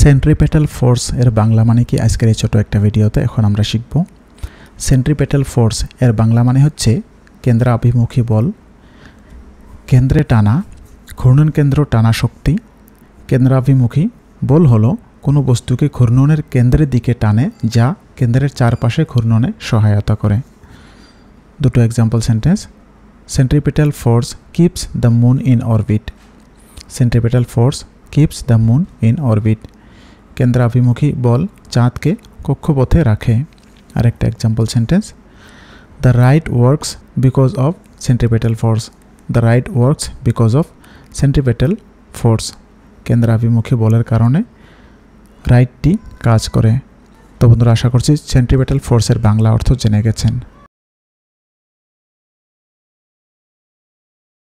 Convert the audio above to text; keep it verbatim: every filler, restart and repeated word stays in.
Centripetal force এর বাংলা মানে কি আজকের এই ছোট একটা ভিডিওতে এখন আমরা শিখব। সেন্ট্রিপেটাল ফোর্স এর বাংলা মানে হচ্ছে কেন্দ্রাভিমুখী বল, কেন্দ্রে টানা, ঘূর্ণন কেন্দ্র টানা শক্তি। কেন্দ্রাভিমুখী বল হলো কোনো বস্তুকে ঘূর্ণনের কেন্দ্রের দিকে টানে যা কেন্দ্রের চারপাশে ঘূর্ণনে সহায়তা করে। দুটো example sentence. Centripetal force keeps the moon in orbit. Centripetal force keeps the moon in orbit. কেন্দ্রাভিমুখী বল চাঁদকে কক্ষপথে রাখে। আরেকটা example sentence. The right works because of centripetal force. The right works because of centripetal force. কেন্দ্রাভিমুখী বলের কারণে রাইটটি কাজ করে। তো বন্ধুরা, আশা করছি সেন্ট্রিপেটাল ফোর্সের বাংলা অর্থ জেনে গেছেন।